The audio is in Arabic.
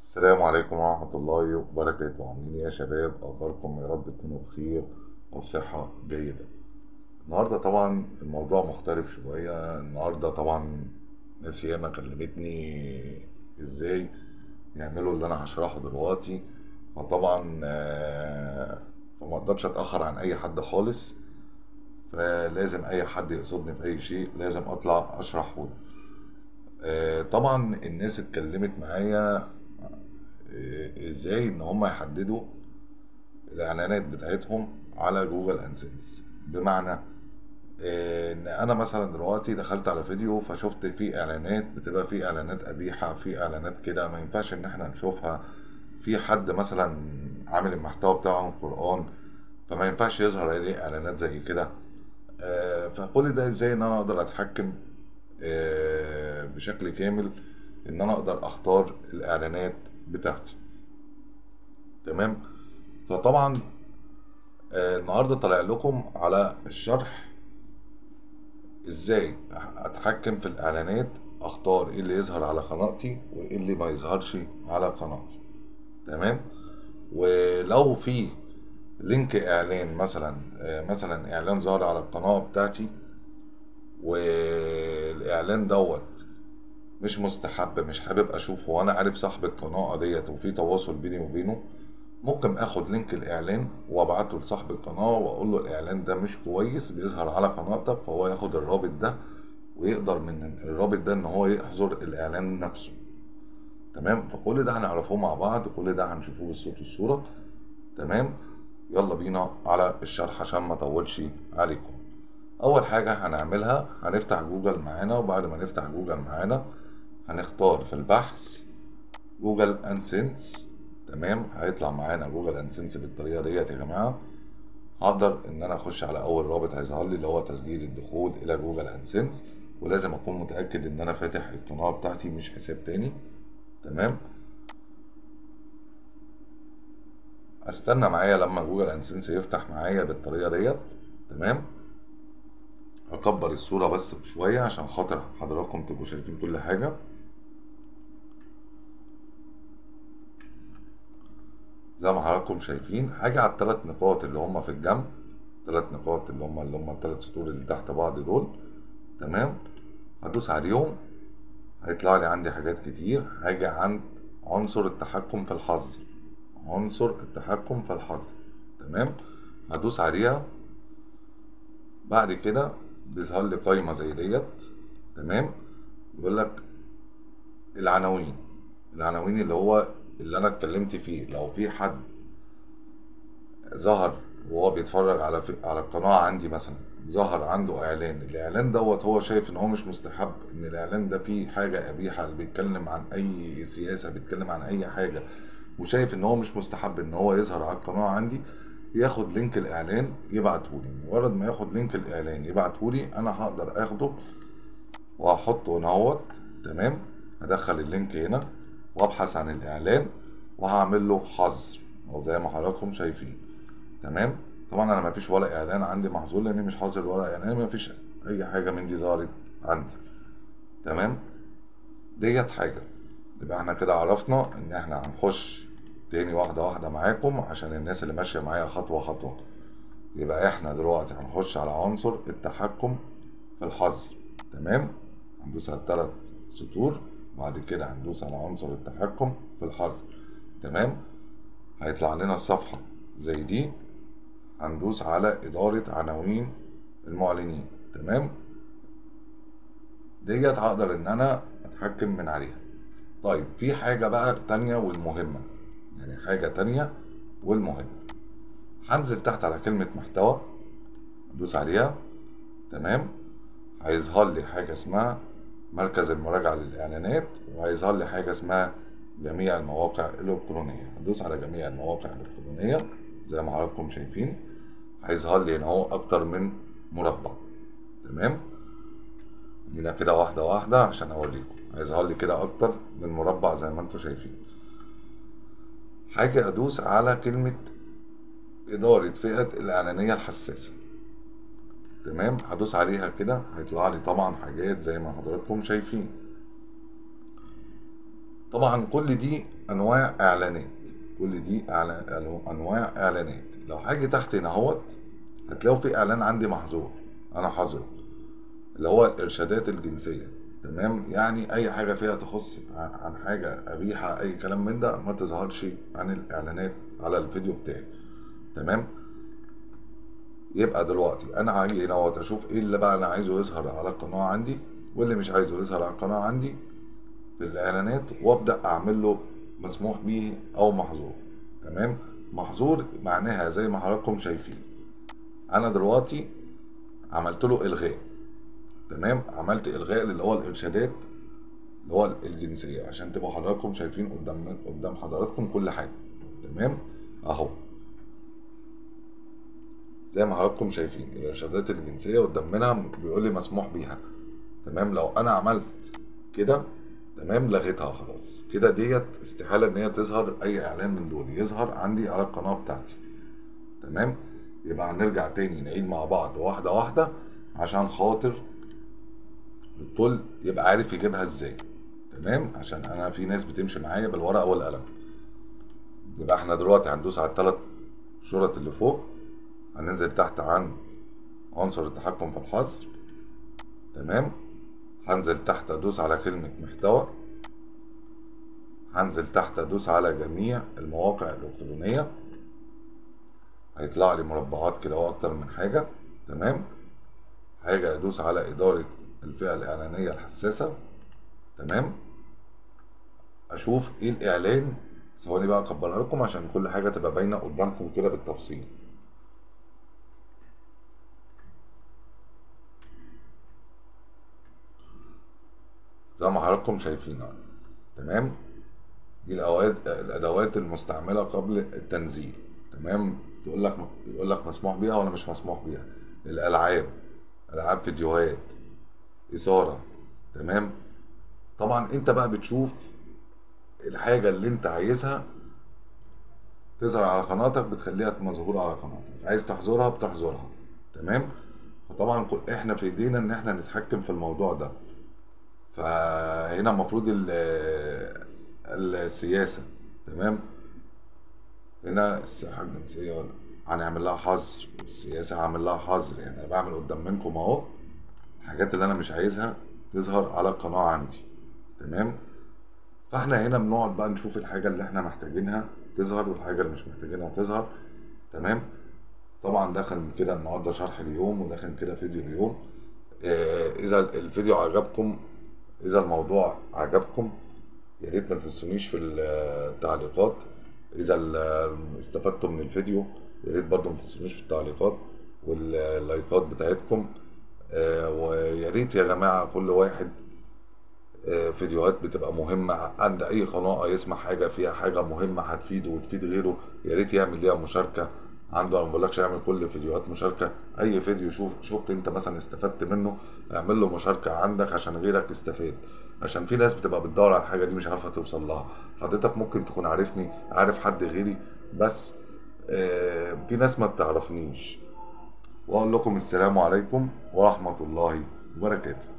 السلام عليكم ورحمة الله وبركاته. عاملين ايه يا شباب؟ اخباركم؟ يا رب تكونوا بخير وبصحة جيدة. النهاردة طبعا الموضوع مختلف شوية. النهاردة طبعا ناس ياما كلمتني ازاي يعملوا اللي انا هشرحه دلوقتي، فطبعا فما اقدرش اتأخر عن اي حد خالص، فلازم اي حد يقصدني في اي شيء لازم اطلع اشرحه له. طبعا الناس اتكلمت معايا ازاي ان هم يحددوا الاعلانات بتاعتهم على جوجل ادسنس، بمعنى ان انا مثلا دلوقتي دخلت على فيديو فشفت فيه اعلانات، بتبقى فيه اعلانات قبيحه، فيه اعلانات كده ما ينفعش ان احنا نشوفها، في حد مثلا عامل المحتوى بتاعه قرآن فما ينفعش يظهر عليه اعلانات زي كده. فكل ده ازاي ان انا اقدر اتحكم بشكل كامل ان انا اقدر اختار الاعلانات بتاعتي، تمام؟ فطبعا النهارده طالع لكم على الشرح ازاي اتحكم في الاعلانات، اختار ايه اللي يظهر على قناتي وايه اللي ما يظهرش على قناتي، تمام؟ ولو في لينك اعلان مثلا اعلان ظهر على القناه بتاعتي والاعلان دوت مش مستحب، مش حابب اشوفه، وانا عارف صاحب القناه ديت وفي تواصل بيني وبينه، ممكن اخد لينك الاعلان وابعته لصاحب القناه واقول له الاعلان ده مش كويس بيظهر على قناتك، فهو ياخد الرابط ده ويقدر من الرابط ده ان هو يحظر الاعلان نفسه، تمام؟ فكل ده هنعرفه مع بعض، كل ده هنشوفه بالصوت والصوره، تمام؟ يلا بينا على الشرح عشان ما اطولش عليكم. اول حاجه هنعملها هنفتح جوجل معانا، وبعد ما نفتح جوجل معانا هنختار في البحث جوجل ادسنس، تمام؟ هيطلع معانا جوجل ادسنس بالطريقه ديت يا جماعه. هقدر ان انا اخش على اول رابط هيظهر لي اللي هو تسجيل الدخول الى جوجل ادسنس، ولازم اكون متاكد ان انا فاتح القناه بتاعتي مش حساب تاني، تمام؟ استنى معايا لما جوجل ادسنس يفتح معايا بالطريقه ديت، تمام؟ هكبر الصوره بس شويه عشان خاطر حضراتكم تبقوا شايفين كل حاجه. زي ما حضراتكم شايفين حاجه على الثلاث نقاط اللي هم في الجنب، ثلاث نقاط اللي هم الثلاث سطور اللي تحت بعض دول، تمام؟ هدوس عليهم هيطلع لي عندي حاجات كتير. هاجي عند عنصر التحكم في الحظر، عنصر التحكم في الحظر، تمام؟ هدوس عليها. بعد كده بيظهر لي قايمه زي ديت، تمام؟ بيقول لك العناوين اللي هو اللي انا اتكلمت فيه. لو في حد ظهر وهو بيتفرج على القناه عندي مثلا، ظهر عنده اعلان، الاعلان دوت هو شايف ان هو مش مستحب، ان الاعلان ده فيه حاجه قبيحه، بيتكلم عن اي سياسه، بيتكلم عن اي حاجه، وشايف ان هو مش مستحب ان هو يظهر على القناه عندي، ياخد لينك الاعلان يبعتهولي. مجرد ما ياخد لينك الاعلان يبعتهولي انا هقدر اخده واحطه هنا اهوت، تمام؟ هدخل اللينك هنا وابحث عن الاعلان وهعمل له حظر او زي ما حضراتكم شايفين، تمام؟ طبعا انا مفيش ولا اعلان عندي محظور لاني مش حاظر ولا اعلان، مفيش اي حاجه من دي ظهرت عندي، تمام؟ ديت حاجه. يبقى احنا كده عرفنا ان احنا هنخش تاني واحدة واحدة معاكم عشان الناس اللي ماشية معايا خطوة خطوة. يبقى احنا دلوقتي هنخش على عنصر التحكم في الحظر، تمام؟ هندوس على التلات سطور، بعد كده هندوس على عنصر التحكم في الحظر، تمام؟ هيطلع لنا الصفحة زي دي، هندوس على إدارة عناوين المعلنين، تمام؟ ديت هقدر إن أنا أتحكم من عليها. طيب في حاجة بقى تانية والمهمة، يعني حاجة تانية والمهمة، هنزل تحت على كلمة محتوى، ادوس عليها، تمام؟ هيظهر لي حاجة اسمها مركز المراجعة للإعلانات، وهيظهر لي حاجة اسمها جميع المواقع الإلكترونية. هدوس على جميع المواقع الإلكترونية زي ما حضراتكم شايفين، هيظهر لي هنا أهو أكتر من مربع، تمام؟ خلينا كده واحدة واحدة عشان أوريكم. هيظهر لي كده أكتر من مربع زي ما أنتم شايفين. هاجي ادوس على كلمة إدارة فئة الإعلانية الحساسة، تمام؟ هدوس عليها كده هيطلع لي طبعا حاجات زي ما حضراتكم شايفين، طبعا كل دي انواع اعلانات، كل دي انواع اعلانات. لو هاجي تحت هنا اهوت هتلاقوا في اعلان عندي محظور، انا حاظره، اللي هو الارشادات الجنسيه. تمام، يعني اي حاجه فيها تخص عن حاجه قبيحه اي كلام من ده ما تظهرش عن الاعلانات على الفيديو بتاعي. تمام، يبقى دلوقتي انا هاجي هنا اهوت اشوف ايه اللي بقى انا عايزه يظهر على القناه عندي واللي مش عايزه يظهر على القناه عندي في الاعلانات، وابدا اعمل له مسموح به او محظور. تمام، محظور معناها زي ما حضراتكم شايفين انا دلوقتي عملت له الغاء. تمام، عملت الغاء اللي هو الارشادات اللي هو الجنسيه عشان تبقوا حضراتكم شايفين قدام حضراتكم كل حاجه. تمام، اهو زي ما حضراتكم شايفين الارشادات الجنسيه قدام منها بيقول لي مسموح بيها. تمام، لو انا عملت كده تمام لغيتها خلاص كده، ديت استحاله ان هي تظهر اي اعلان من دول يظهر عندي على القناه بتاعتي. تمام، يبقى هنرجع تاني نعيد مع بعض واحده واحده عشان خاطر الكل يبقى عارف يجيبها ازاي. تمام، عشان انا في ناس بتمشي معايا بالورقه والقلم. يبقى احنا دلوقتي هندوس على الثلاث شرط اللي فوق، هننزل تحت عند عنصر التحكم في الحظر. تمام، هنزل تحت ادوس على كلمة محتوى، هنزل تحت ادوس على جميع المواقع الالكترونية، هيطلع لي مربعات كده واكتر من حاجة. تمام، هاجي ادوس على ادارة الفئة الاعلانية الحساسة. تمام، اشوف ايه الاعلان، ثواني بقى اكبرها لكم عشان كل حاجة تبقى باينة قدامكم كده بالتفصيل. زي ما حضراتكم شايفينها. تمام، دي الادوات المستعمله قبل التنزيل. تمام، يقول لك مسموح بيها ولا مش مسموح بيها. الالعاب، العاب فيديوهات، اثاره. تمام، طبعا انت بقى بتشوف الحاجه اللي انت عايزها تظهر على قناتك بتخليها مظهوره على قناتك، عايز تحظرها بتحظرها. تمام، فطبعا احنا في ايدينا ان احنا نتحكم في الموضوع ده. فهنا المفروض السياسة. تمام، هنا السياحة الجنسية هنعمل لها حظر، والسياسة هعمل لها حظر. يعني انا بعمل قدام منكم اهو الحاجات اللي انا مش عايزها تظهر على القناة عندي. تمام، فاحنا هنا بنقعد بقى نشوف الحاجة اللي احنا محتاجينها تظهر والحاجة اللي مش محتاجينها تظهر. تمام، طبعا ده كان كده النهارده شرح اليوم، وده كان كده فيديو اليوم. اذا الفيديو عجبكم، إذا الموضوع عجبكم، يا ريت ما تنسونيش في التعليقات. إذا استفدتوا من الفيديو يا ريت برضه ما تنسونيش في التعليقات واللايكات بتاعتكم. ويا ريت يا جماعة كل واحد فيديوهات بتبقى مهمة عند أي قناة يسمع حاجة فيها حاجة مهمة هتفيده وتفيد غيره، يا ريت يعمل ليها مشاركة عنده. انا ما بقولكش اعمل كل فيديوهات مشاركه، اي فيديو شفت انت مثلا استفدت منه اعمل له مشاركه عندك عشان غيرك يستفاد، عشان في ناس بتبقى بتدور على الحاجه دي مش عارفه توصل لها. حضرتك ممكن تكون عارفني، عارف حد غيري، بس في ناس ما بتعرفنيش. واقول لكم السلام عليكم ورحمه الله وبركاته.